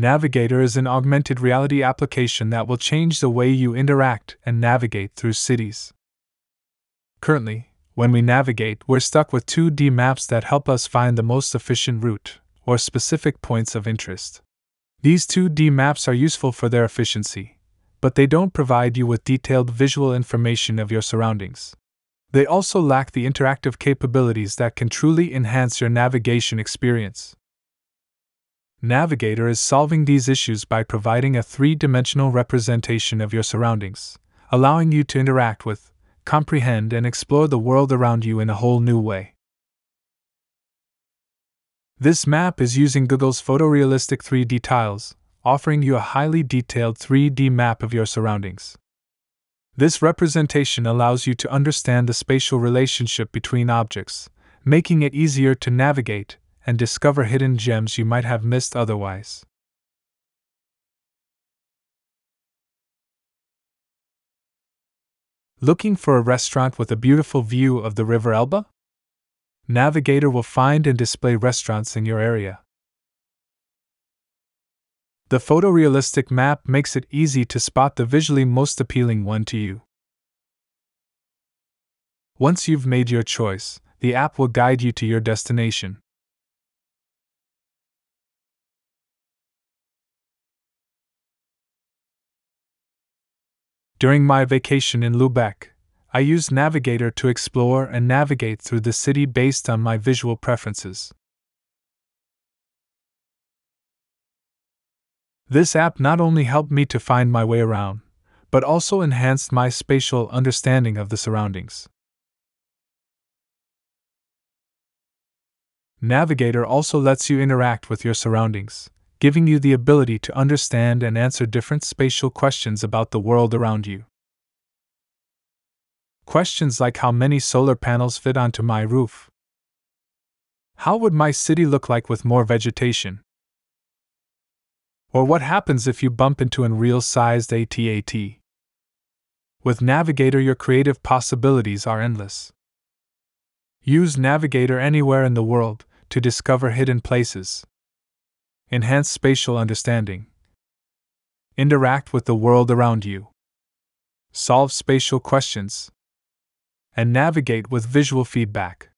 Navigator is an augmented reality application that will change the way you interact and navigate through cities. Currently, when we navigate, we're stuck with 2D maps that help us find the most efficient route, or specific points of interest. These 2D maps are useful for their efficiency, but they don't provide you with detailed visual information of your surroundings. They also lack the interactive capabilities that can truly enhance your navigation experience. Navigator is solving these issues by providing a three-dimensional representation of your surroundings, allowing you to interact with, comprehend, and explore the world around you in a whole new way. This map is using Google's photorealistic 3D tiles, offering you a highly detailed 3D map of your surroundings. This representation allows you to understand the spatial relationship between objects, making it easier to navigate and discover hidden gems you might have missed otherwise. Looking for a restaurant with a beautiful view of the River Elba? Navigator will find and display restaurants in your area. The photorealistic map makes it easy to spot the visually most appealing one to you. Once you've made your choice, the app will guide you to your destination. During my vacation in Lübeck, I used Navigator to explore and navigate through the city based on my visual preferences. This app not only helped me to find my way around, but also enhanced my spatial understanding of the surroundings. Navigator also lets you interact with your surroundings, giving you the ability to understand and answer different spatial questions about the world around you. Questions like how many solar panels fit onto my roof? How would my city look like with more vegetation? Or what happens if you bump into an real-sized AT-AT? With Navigator, your creative possibilities are endless. Use Navigator anywhere in the world to discover hidden places, enhance spatial understanding, interact with the world around you, solve spatial questions, and navigate with visual feedback.